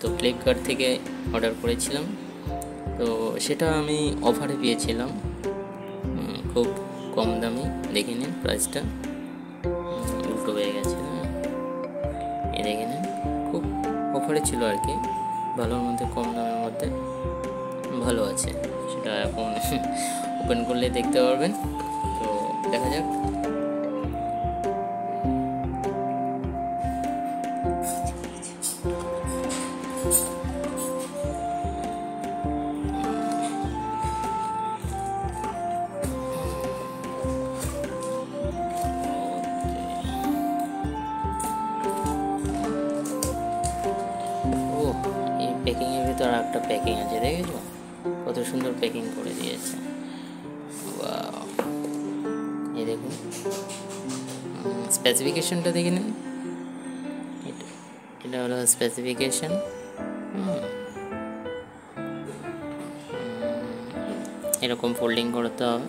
তো ফ্লিপকার্ট থেকে অর্ডার করেছিলাম, তো সেটা আমি অফারে পেয়েছিলাম খুব কম দামি। দেখে নিন প্রাইসটা, উল্টো হয়ে গেছে, এ দেখে নিন, খুব অফারে ছিল আর কি, ভালোর মধ্যে কম দামের মধ্যে ভালো আছে, সেটা এখন ওপেন করলে দেখতে পারবেন। তো দেখা যাক, প্যাকিংয়ের ভিতরে আর একটা প্যাকিং আছে, দেখেছো কত সুন্দর প্যাকিং করে দিয়েছে। এই দেখুন স্পেসিফিকেশনটা দেখে নিন, এটা হলো স্পেসিফিকেশন, এরকম ফোল্ডিং করতে হবে,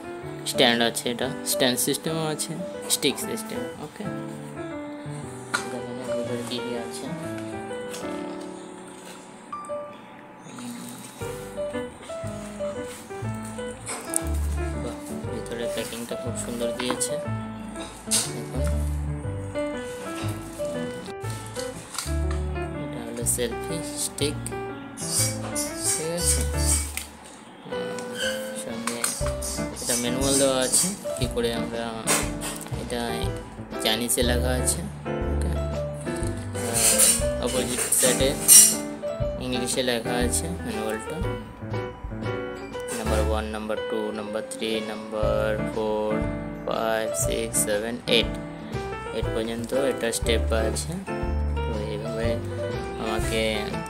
স্ট্যান্ড আছে, এটা স্ট্যান্ড সিস্টেমও আছে, স্টিক সিস্টেম। ওকে, কি কি আছে প্যাকিংটা খুব সুন্দর দিয়েছে। এটা হলো সেলফি স্টিক, ঠিক আছে, সঙ্গে এটা ম্যানুয়াল দেওয়া আছে কি করে আমরা এটা জানিসে লেখা আছে, অপোজিট সাইডে ইংলিশে লেখা আছে ম্যানুয়ালটা, নাম্বার 1, নাম্বার 2, নাম্বার 3, নাম্বার 4, 5, 6, 7, 8, 8 পর্যন্ত এটা স্টেপ আছে। তো এইভাবে আমাকে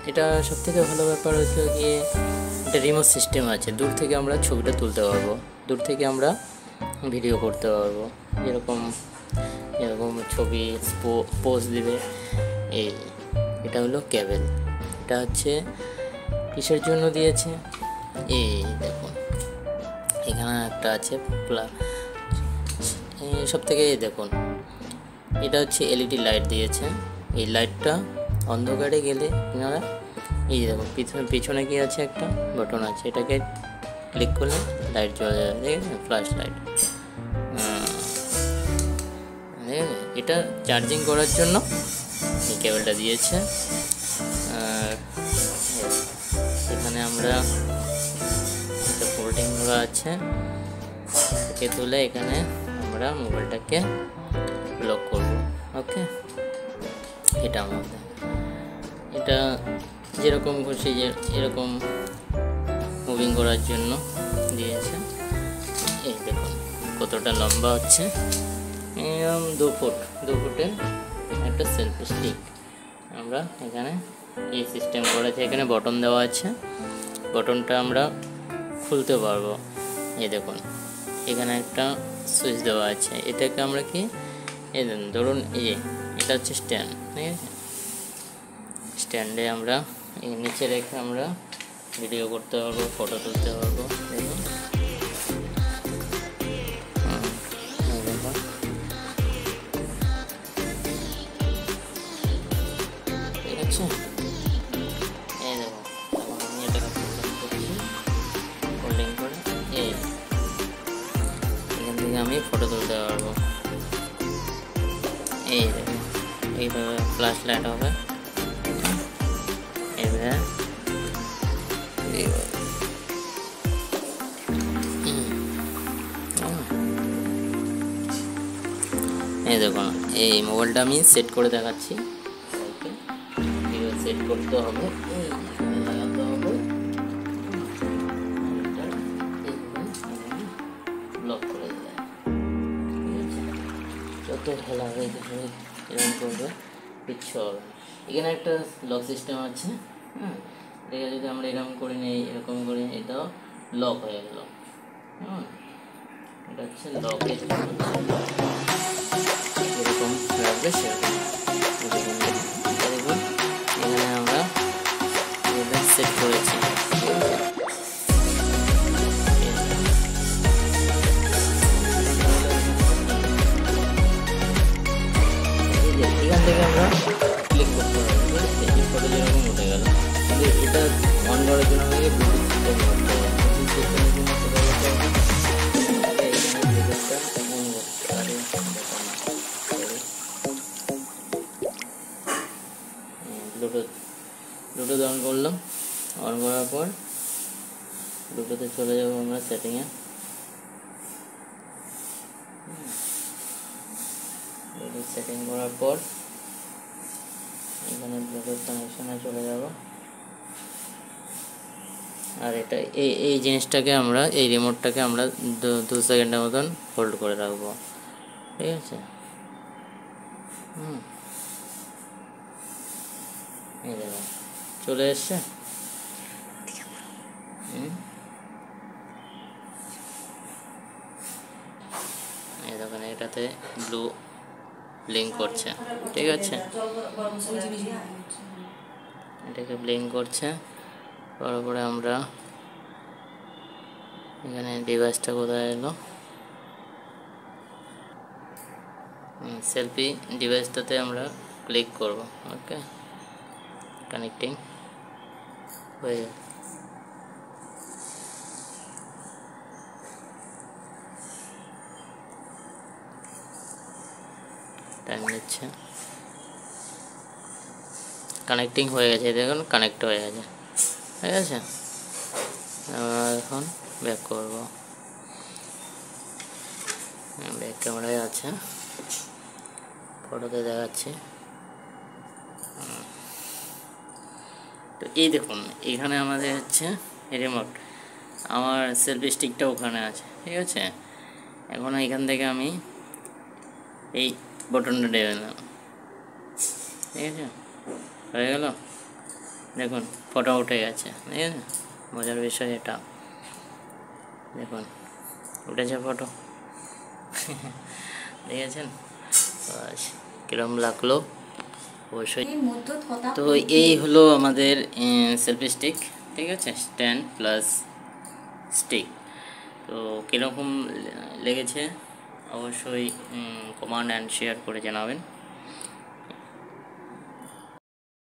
এটা সবথেকে ভালো ব্যাপার হচ্ছে গিয়ে এটা রিমোট সিস্টেম আছে, দূর থেকে আমরা ছবিটা তুলতে পারবো, দূর থেকে আমরা ভিডিও করতে পারবো, যেরকম এরকম ছবি পোজ দেবে। এই এটা হলো কেবেল, এটা হচ্ছে কিসের জন্য দিয়েছে, এই দেখুন এখানে একটা আছে প্লাস, সব থেকে দেখুন এটা হচ্ছে এলইডি লাইট দিয়েছে, এই লাইটটা অন্ধকারে গেলে আপনারা এই দেখুন পিছনে কি আছে একটা বাটন আছে, এটাকে ক্লিক করলে লাইট জ্বলে যাবে, ঠিক আছে, ফ্ল্যাশ লাইট। এটা চার্জিং করার জন্য এই কেবলটা দিয়েছে। আর এখানে আমরা ফোল্ডিং করা আছে, একে তুলে এখানে আমরা মোবাইলটাকে লক করব। ওকে, এটা আমাদের এটা যেরকম খুশি যে এরকম মুভিং করার জন্য দিয়েছে। এই দেখুন কতটা লম্বা হচ্ছে, এরকম 2 ফুট, 2 ফুটের একটা সেলফি স্টিক আমরা এখানে এই সিস্টেম করেছি, এখানে বটন দেওয়া আছে, বটনটা আমরা খুলতে পারবো। এই দেখুন এখানে একটা সুইচ দেওয়া আছে, এটাকে আমরা কি এই ধরুন এটা হচ্ছে স্ট্যান্ড, ঠিক আছে, স্ট্যান্ডে আমরা নিচে রেখে আমরা ভিডিও করতে পারবো, ফটো তুলতে পারবো। দেখুন ঠিক আছে, এই দেখুন আমি এটাকে আমি ফটো তুলতে পারবো। এই এইভাবে ফ্ল্যাশ লাইট হবে, এইভাবে এই দেখুন এই মোবাইলটা আমি সেট করে দেখাচ্ছি, সেট করতে হবে, লাগাতে হবে, ব্লক করে দেবে, যত খেলা হবে এরকম করবে, কিচ্ছু হবে। এখানে একটা লক সিস্টেম আছে, হ্যাঁ, এটা যদি আমরা এরকম করে নিই, এরকম করে এটাও লক হয়ে গেল। হ্যাঁ, এটা হচ্ছে লক, এরকম লাগবে সেরকম। দেখুন এখানে আমরা এটা সেট করেছি, এখান থেকে আমরা ক্লিক করতে পারবো, ফটো যেরকম উঠে গেল। এটা অন করার জন্য আমাকে ব্লুটুথ সিস্টেম করতে হবে। ব্লুটুথ সিস্টেমের জন্য সেটা হচ্ছে এখানে ব্লুটুথটা অন করতে পারি। ব্লুটুথ অন করলাম। অন করার পর ব্লুটুথে চলে যাবো আমরা সেটিংয়ে। ব্লুটুথ সেটিং করার পর এখানে ব্লুটুথ কানেকশনে চলে যাব। আর এটা এই জিনিসটাকে আমরা এই রিমোটটাকে আমরা 2 সেকেন্ডের মতন হোল্ড করে রাখবো, ঠিক আছে? এই দেখো চলে এসছে। এই দেখেন এটাতে ব্লু ব্লিঙ্ক করছে, ঠিক আছে? এটাকে ব্লিঙ্ক করছে। তারপরে আমরা এখানে ডিভাইসটা কোথায় এলো, সেলফি ডিভাইসটাতে আমরা ক্লিক করব। ওকে, কানেক্টিং হয়ে গেল। টাইম নিচ্ছে। কানেক্টিং হয়ে গেছে, দেখুন কানেক্ট হয়ে গেছে, ঠিক আছে? এখন ব্যাক করব, ব্যাক ক্যামেরায় আছে, ফটোতে দেখাচ্ছি। তো এই দেখুন এখানে আমাদের হচ্ছে রিমোট, আমার সেলফি স্টিকটা ওখানে আছে, ঠিক আছে? এখন এখান থেকে আমি এই বটনটা দিয়ে দিলাম, ঠিক আছে? হয়ে গেল, দেখুন ফটো উঠে গেছে, ঠিক আছে? মজার বিষয় এটা, দেখুন উঠেছে ফটো, ঠিক আছে? কিরম লাগলো অবশ্যই। তো এই হলো আমাদের সেলফি স্টিক, ঠিক আছে? Stand plus stick. তো কীরকম লেগেছে অবশ্যই কমেন্ট অ্যান্ড শেয়ার করে জানাবেন।